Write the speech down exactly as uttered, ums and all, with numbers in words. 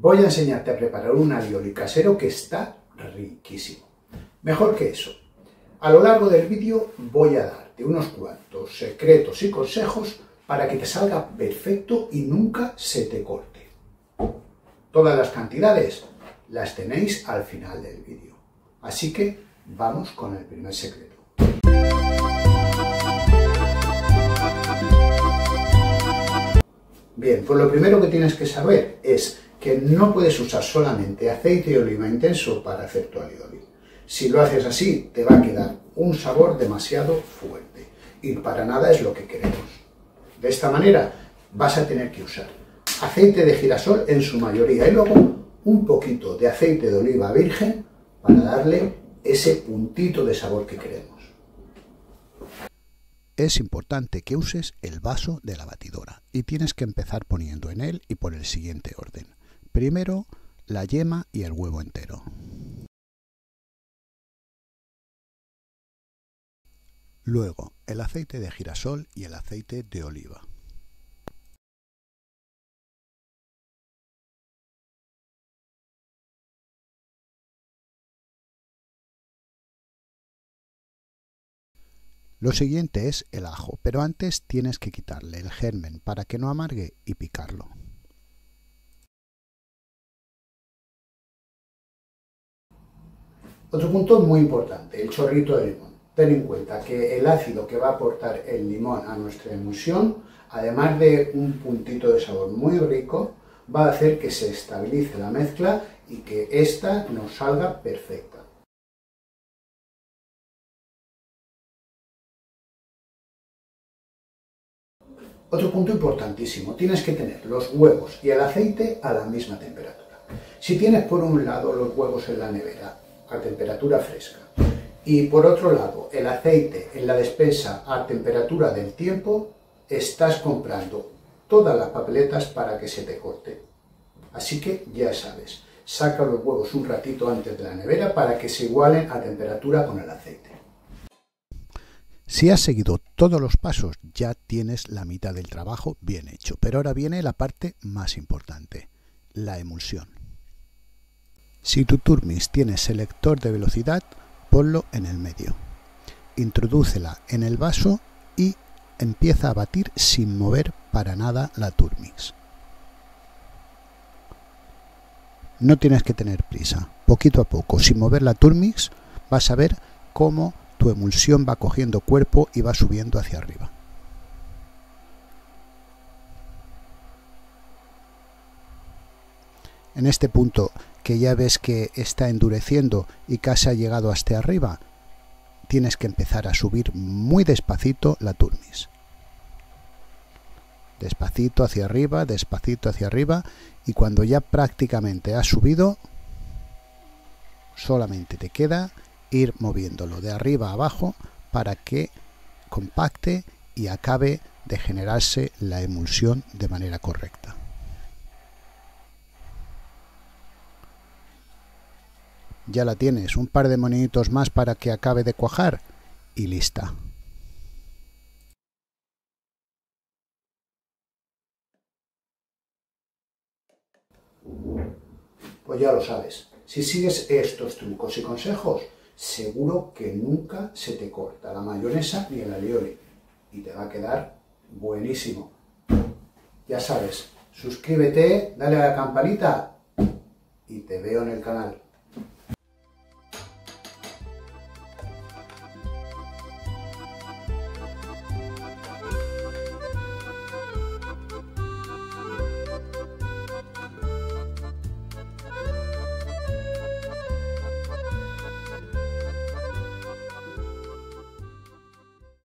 Voy a enseñarte a preparar un alioli casero que está riquísimo. Mejor que eso, a lo largo del vídeo voy a darte unos cuantos secretos y consejos para que te salga perfecto y nunca se te corte. Todas las cantidades las tenéis al final del vídeo. Así que vamos con el primer secreto. Bien, pues lo primero que tienes que saber es que no puedes usar solamente aceite de oliva intenso para hacer tu alioli. Si lo haces así, te va a quedar un sabor demasiado fuerte y para nada es lo que queremos. De esta manera vas a tener que usar aceite de girasol en su mayoría y luego un poquito de aceite de oliva virgen para darle ese puntito de sabor que queremos. Es importante que uses el vaso de la batidora y tienes que empezar poniendo en él y por el siguiente orden. Primero, la yema y el huevo entero. Luego, el aceite de girasol y el aceite de oliva. Lo siguiente es el ajo, pero antes tienes que quitarle el germen para que no amargue y picarlo. Otro punto muy importante, el chorrito de limón. Ten en cuenta que el ácido que va a aportar el limón a nuestra emulsión, además de un puntito de sabor muy rico, va a hacer que se estabilice la mezcla y que ésta nos salga perfecta. Otro punto importantísimo, tienes que tener los huevos y el aceite a la misma temperatura. Si tienes por un lado los huevos en la nevera a temperatura fresca y por otro lado el aceite en la despensa a temperatura del tiempo, estás comprando todas las papeletas para que se te corte. Así que ya sabes, saca los huevos un ratito antes de la nevera para que se igualen a temperatura con el aceite. Si has seguido todos los pasos, ya tienes la mitad del trabajo bien hecho, pero ahora viene la parte más importante, la emulsión. Si tu Turmix tiene selector de velocidad, ponlo en el medio. Introdúcela en el vaso y empieza a batir sin mover para nada la Turmix. No tienes que tener prisa, poquito a poco, sin mover la Turmix, vas a ver cómo tu emulsión va cogiendo cuerpo y va subiendo hacia arriba. En este punto, que ya ves que está endureciendo y casi ha llegado hasta arriba, tienes que empezar a subir muy despacito la Turmix. Despacito hacia arriba, despacito hacia arriba, y cuando ya prácticamente has subido, solamente te queda ir moviéndolo de arriba a abajo para que compacte y acabe de generarse la emulsión de manera correcta. Ya la tienes, un par de moneditos más para que acabe de cuajar y lista. Pues ya lo sabes, si sigues estos trucos y consejos, seguro que nunca se te corta la mayonesa ni el alioli y te va a quedar buenísimo. Ya sabes, suscríbete, dale a la campanita y te veo en el canal.